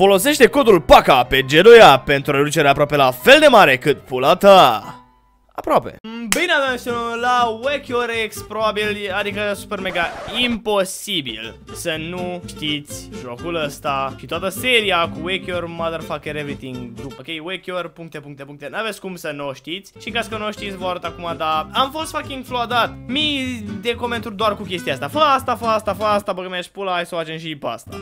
Folosește codul PACA pe G2A pentru reducere aproape la fel de mare cât pula ta. Aproape. Bine avem la Whack Your Ex, probabil, adică super mega imposibil să nu știți jocul ăsta și toată seria cu Whack Your Motherfucker Everything. Ok, Whack Your... puncte. N-aveți cum să nu o știți și în caz că nu o știți vă arăt acum, dar am fost fucking floadat. Mii de comentarii doar cu chestia asta. Fă asta, fă asta, fă asta, bă, mi-aș pula, hai să o facem și pe asta.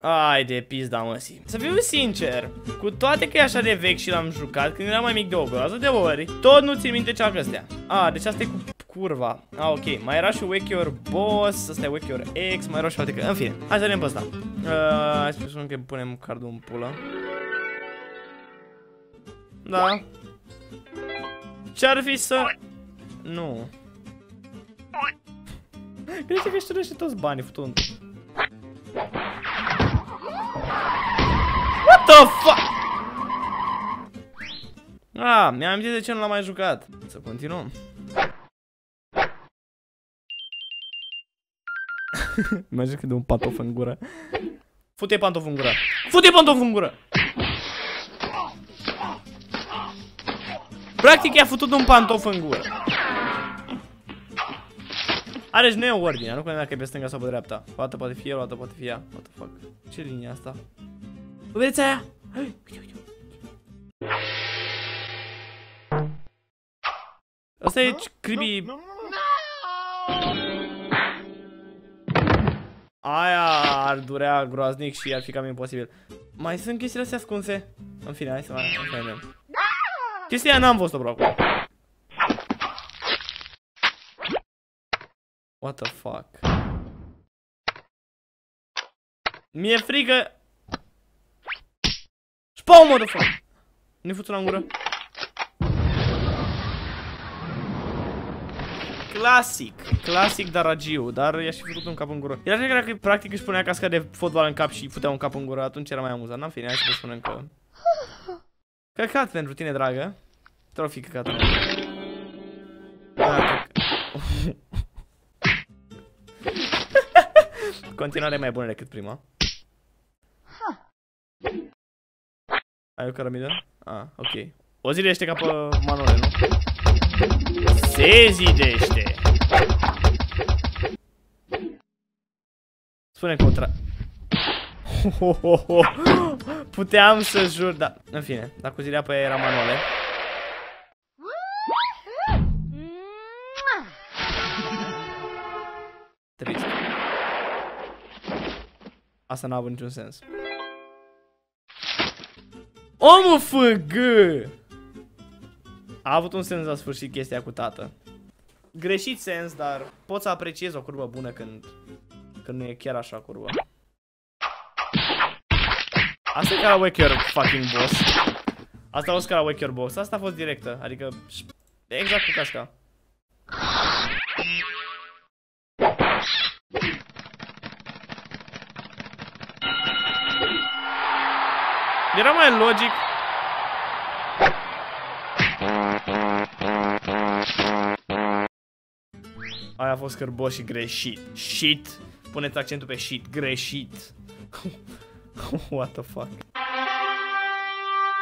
Ai de pizda măsii. Să fiu sincer, cu toate că e așa de vechi și l-am jucat când eram mai mic de o groază de ori, tot nu țin minte ce am căstea. A, deci asta e cu curva. A, ok, mai era și Whack Your Boss, asta e Whack Your Ex, mai erau și alte că... În fine, hai să vedem pe asta. Hai să spun că punem cardul în pulă. Da. Ce-ar fi să... Nu. Cred că își trăiește toți banii, futu-n... What the fuck? Ah, mi-am amintit de ce nu l-am mai jucat. Să continuăm. Imagine că de un pantof în gură. Fute pantof în gură. Fute pantof în gură. Practic i-a futut un pantof în gură. Are și nu e o ordine, nu contează dacă e pe stânga sau pe dreapta. O dată poate fi el, o dată poate fi ea. What the fuck? Ce linie asta? Vedeți aia? Hai, uite. Asta e creepy. Aia ar durea groaznic și ar fi cam imposibil. Mai sunt chestiile astea ascunse? În fine, hai să mai vedem. Chestia aia n-am văzut-o bro acum. What the fuck? Mi-e frică. Spau, motherfucker! Nu-i futu-l în gură. Clasic daragiu, dar i-a și futut un cap în gură. Era cred că dacă practic își punea casca de fotbal în cap și futea un cap în gură, atunci era mai amuzat. N-am fine, hai să vă spunem că... Căcat pentru tine, dragă. Te rog fi căcat. Continuare mai bună decât prima. Ai o cărămidă? Ah, ok. O zidește ca pe manuale, nu? Se zidește! Spune contra... Puteam să jur, da... În fine, dacă o zidea pe ea era manuale. Trist. Asta n-a avut niciun sens. Omul FG! A avut un sens la sfârșit chestia cu tată. Greșit sens, dar pot să apreciez o curbă bună când nu e chiar așa curbă. Asta e ca la Whack Your fucking Boss. Asta a fost ca la Whack Your Boss. Asta a fost directă, adică exact cu casca. Era mai logic. Aia a fost scârbos și greșit. Shit. Puneți accentul pe shit. Greșit. What the fuck.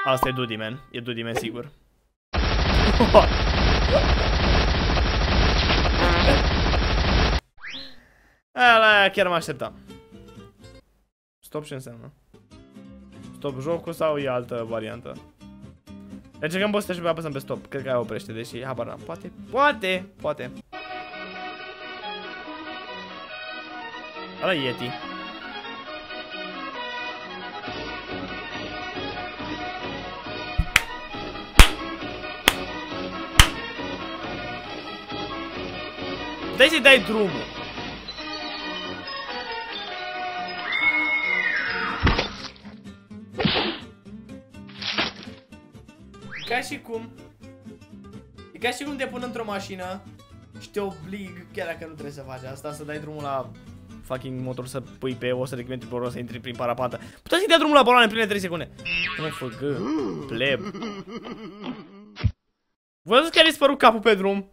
Asta e Doodyman. E Doodyman sigur. Aia chiar mă așteptam. Stop ce înseamnă? Stop jocul sau e altă variantă? Deci când poți să și apăsăm pe stop, cred că aia oprește, deși habar n-am. Poate. Ala Yeti. Puteai să-i dai drumul. Ca și cum... E ca și cum te pun într-o mașină și te oblig, chiar dacă nu trebuie să faci asta, să dai drumul la fucking motor, să pui pe 100 de km pe oră, să intri prin parapata. Puteți să-i dea drumul la baloane în primele 3 secunde. Nu mă făgă, pleb. Vă zic că i-a dispărut capul pe drum.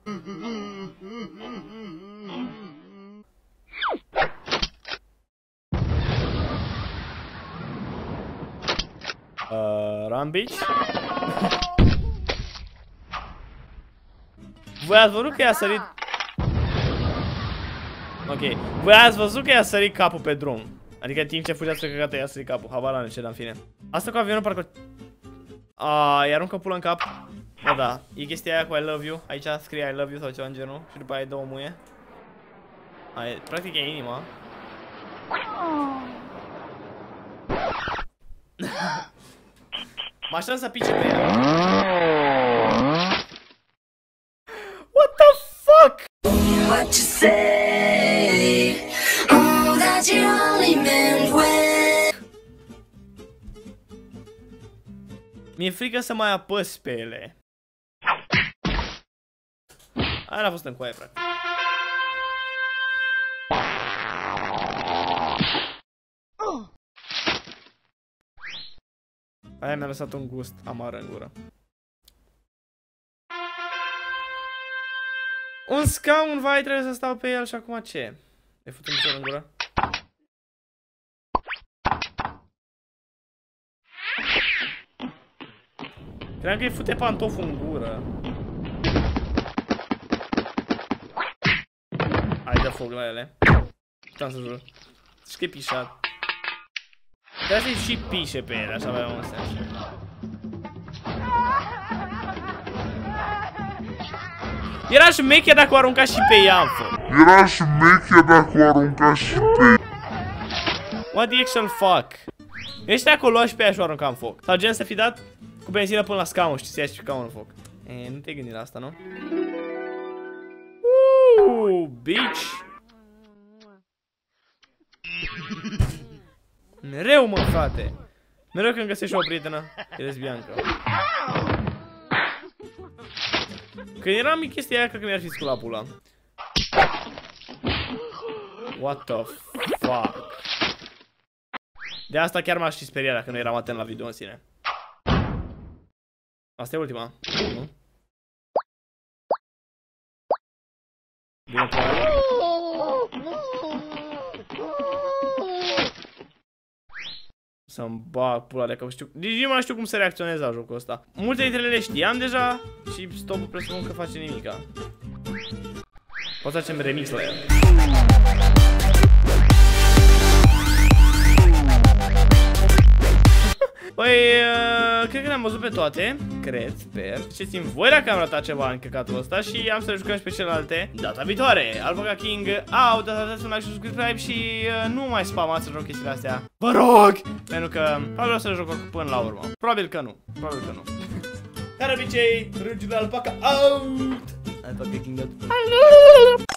Rampage. V-ați văzut că i-a sărit. Ok. V-ați văzut că i-a sărit capul pe drum. Adică în timp ce fugeați pe căcată i-a sărit capul. Habar n-am ce, dar în fine. Asta cu avionul parcă... Aaaa, i-arunc pula în cap. Da, da. E chestia aia cu I love you. Aici scrie I love you sau ceva în genul. Și după aia e două muie. Aia, practic e inima. M-a șans să pice pe ea. What the fuck? What you say? Oh, that you only meant when... Mi-e frică să mai apăs pe ele. Aia a fost în coaie, frate. Aia mi-a lăsat un gust amar în gură. Un scaun, vai, trebuie să stau pe el și acum ce? E fut un cer în gură? Cream că-i fute pantoful în gură. Hai, dă foc la ele. Puteam să jur. Zici că e pișat. Trebuie să-i și pișe pe ele, așa avea un sens. Era șmechia dacă o arunca și pe ea, fă. Era șmechia dacă o arunca și pe ea. What the actual fuck? Ești acolo și pe ea și o arunca în foc. Sau gen să fi dat cu benzină până la scaun și să ia și scaunul în foc. E, nu te gândi la asta, nu? Bitch! Mereu, mă, frate! Mereu când găsești o prietenă, e lesbiancă. Când eram mic, chestia aia, cred că mi-ar fi sculat pula. What the fuck? De asta chiar m-aș fi speriat dacă nu eram atent la video în sine. Asta e ultima. Nu? Bine, să-mi bag pula de că știu... Deci nu mai știu cum să reacționez la jocul ăsta. Multe dintre ele știam deja și stopul presupun că face nimica. Poți să facem remix la el. Păi, cred că le-am văzut pe toate. Cred, sper. Ziceți-mi voi dacă am ratat ceva în căcatul ăsta și am să le jucăm și pe celelalte data viitoare. Alpaca King, au, dați un like și un subscribe și nu mai spamați să joc chestiile astea. Vă rog! Pentru că probabil o să le joc oricum până la urmă. Probabil că nu. Probabil că nu. Dar obicei, rângile Alpaca out! Alpaca King out.